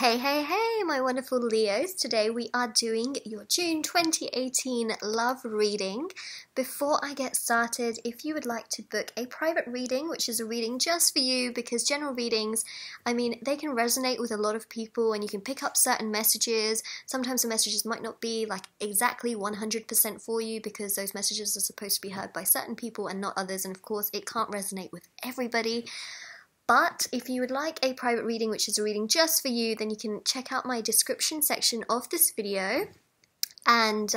Hey, hey, hey, my wonderful Leos. Today we are doing your June 2018 love reading. Before I get started, if you would like to book a private reading, which is a reading just for you, because general readings, I mean, they can resonate with a lot of people and you can pick up certain messages. Sometimes the messages might not be like exactly 100% for you because those messages are supposed to be heard by certain people and not others. And of course, it can't resonate with everybody. But if you would like a private reading, which is a reading just for you, then you can check out my description section of this video. And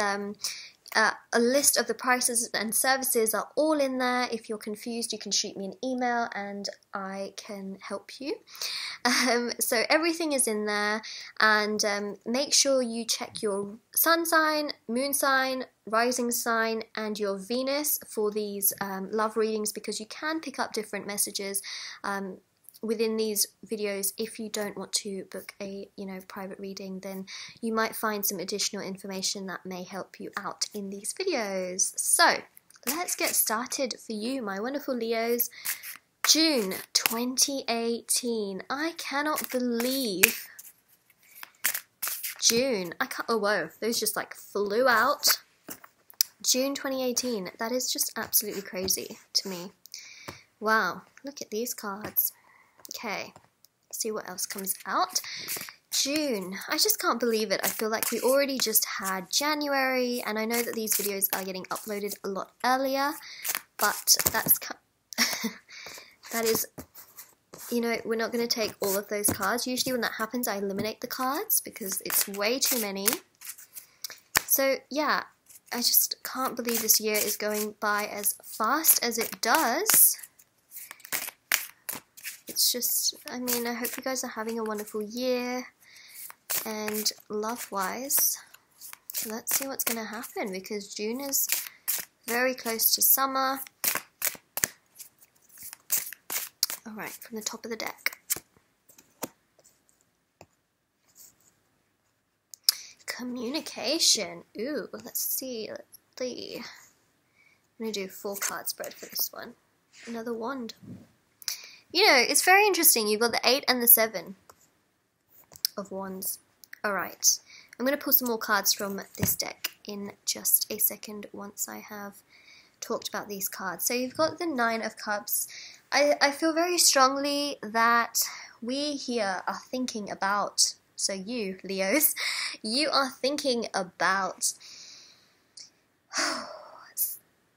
a list of the prices and services are all in there. If you're confused, you can shoot me an email and I can help you. So everything is in there. And make sure you check your sun sign, moon sign, rising sign and your Venus for these love readings, because you can pick up different messages within these videos. If you don't want to book a private reading, then you might find some additional information that may help you out in these videos. So let's get started for you, my wonderful Leos. June 2018. I cannot believe June. I can't. Oh whoa, those just like flew out. June 2018, that is just absolutely crazy to me. Wow, look at these cards. Okay, let's see what else comes out. June, I just can't believe it. I feel like we already just had January, and I know that these videos are getting uploaded a lot earlier, but that's, that is, you know, we're not going to take all of those cards. Usually when that happens, I eliminate the cards because it's way too many. So yeah, I just can't believe this year is going by as fast as it does. It's just, I mean, I hope you guys are having a wonderful year and love-wise. Let's see what's going to happen, because June is very close to summer. Alright, from the top of the deck. Communication. Ooh, let's see. I'm going to do 4 card spread for this one. Another wand. You know, it's very interesting. You've got the 8 and the 7 of wands. Alright. I'm going to pull some more cards from this deck in just a second once I have talked about these cards. So you've got the 9 of cups. I feel very strongly that we here are thinking about... So you, Leos, you are thinking about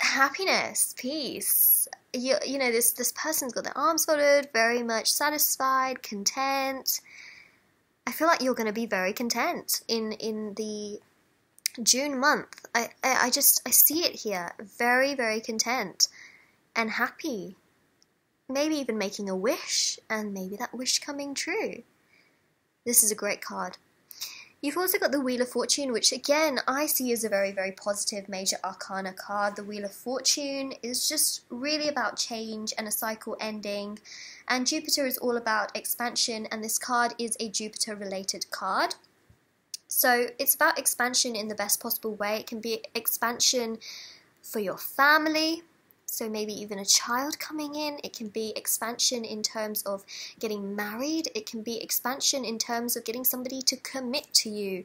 happiness, peace. You know, this person's got their arms folded, very much satisfied, content. I feel like you're going to be very content in the June month. I see it here, very, very content and happy. Maybe even making a wish, and maybe that wish coming true. This is a great card. You've also got the Wheel of Fortune, which again, I see as a very, very positive major arcana card. The Wheel of Fortune is just really about change and a cycle ending. And Jupiter is all about expansion, and this card is a Jupiter-related card. So it's about expansion in the best possible way. It can be expansion for your family. So maybe even a child coming in. It can be expansion in terms of getting married. It can be expansion in terms of getting somebody to commit to you.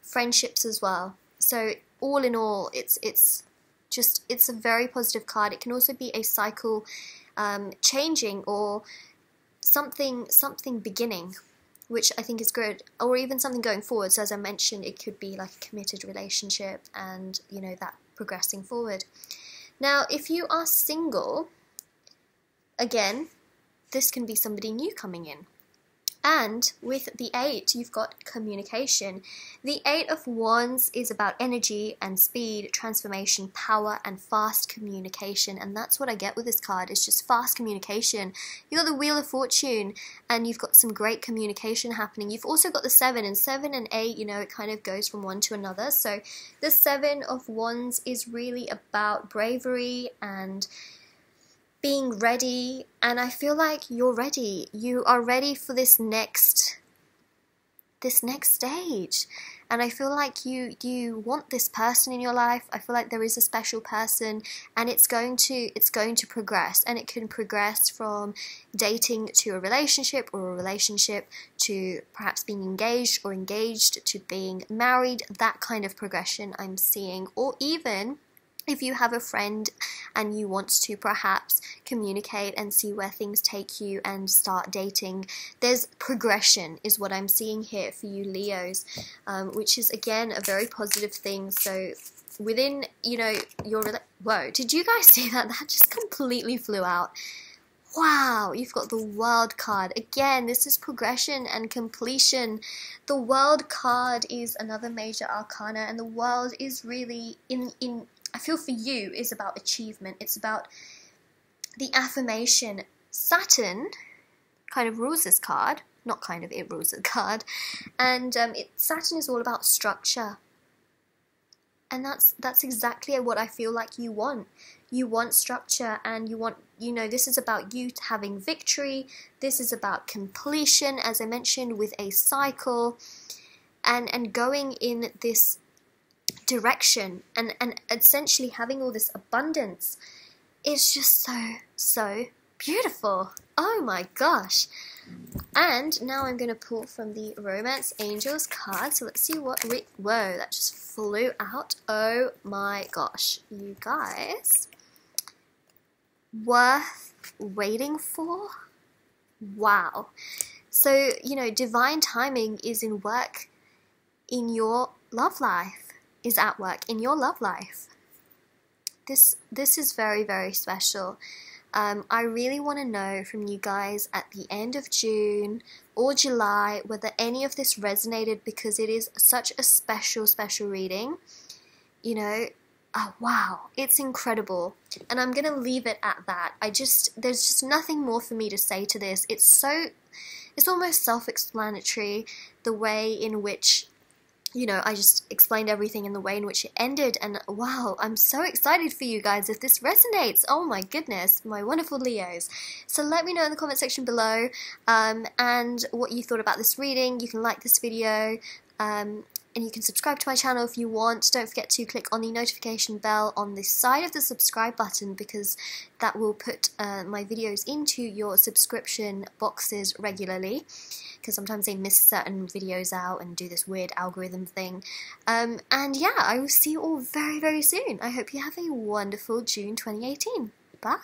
Friendships as well. So all in all, it's a very positive card. It can also be a cycle changing or something beginning, which I think is good, or even something going forward. So as I mentioned, it could be like a committed relationship and, you know, that progressing forward. Now, if you are single, again, this can be somebody new coming in. And with the 8, you've got communication. The 8 of Wands is about energy and speed, transformation, power, and fast communication. And that's what I get with this card. It's just fast communication. You've got the Wheel of Fortune, and you've got some great communication happening. You've also got the 7, and 7 and 8, you know, it kind of goes from one to another. So the 7 of Wands is really about bravery and being ready, and I feel like you're ready. You are ready for this next this next stage. And I feel like you want this person in your life. I feel like there is a special person, and it's going to progress, and it can progress from dating to a relationship, or a relationship to perhaps being engaged, or engaged to being married. That kind of progression I'm seeing. Or even if you have a friend and you want to perhaps communicate and see where things take you and start dating, there's progression is what I'm seeing here for you Leos, which is again a very positive thing. So within, you know, your... Whoa, did you guys see that? That just completely flew out. Wow, you've got the World card. Again, this is progression and completion. The World card is another major arcana, and the World is really in I feel for you is about achievement. It's about the affirmation. Saturn kind of rules this card. Not kind of, it rules the card. And Saturn is all about structure. And that's exactly what I feel like you want. You want structure, and you want, you know, this is about you having victory. This is about completion, as I mentioned, with a cycle. And going in this direction, and essentially having all this abundance. It's just so beautiful. Oh my gosh. And now I'm going to pull from the Romance Angels card, so let's see what we... Whoa, that just flew out. Oh my gosh, you guys, worth waiting for. Wow. So, you know, divine timing is in work in your love life. Is at work in your love life. This is very, very special. I really want to know from you guys at the end of June or July whether any of this resonated, because it is such a special, special reading. You know, oh, wow, it's incredible. And I'm going to leave it at that. There's just nothing more for me to say to this. It's almost self-explanatory, the way in which, you know, I just explained everything in the way in which it ended. And wow, I'm so excited for you guys if this resonates. Oh my goodness, my wonderful Leos. So let me know in the comment section below and what you thought about this reading. You can like this video and you can subscribe to my channel if you want. Don't forget to click on the notification bell on the side of the subscribe button, because that will put my videos into your subscription boxes regularly. Because sometimes they miss certain videos out and do this weird algorithm thing. And yeah, I will see you all very, very soon. I hope you have a wonderful June 2018. Bye!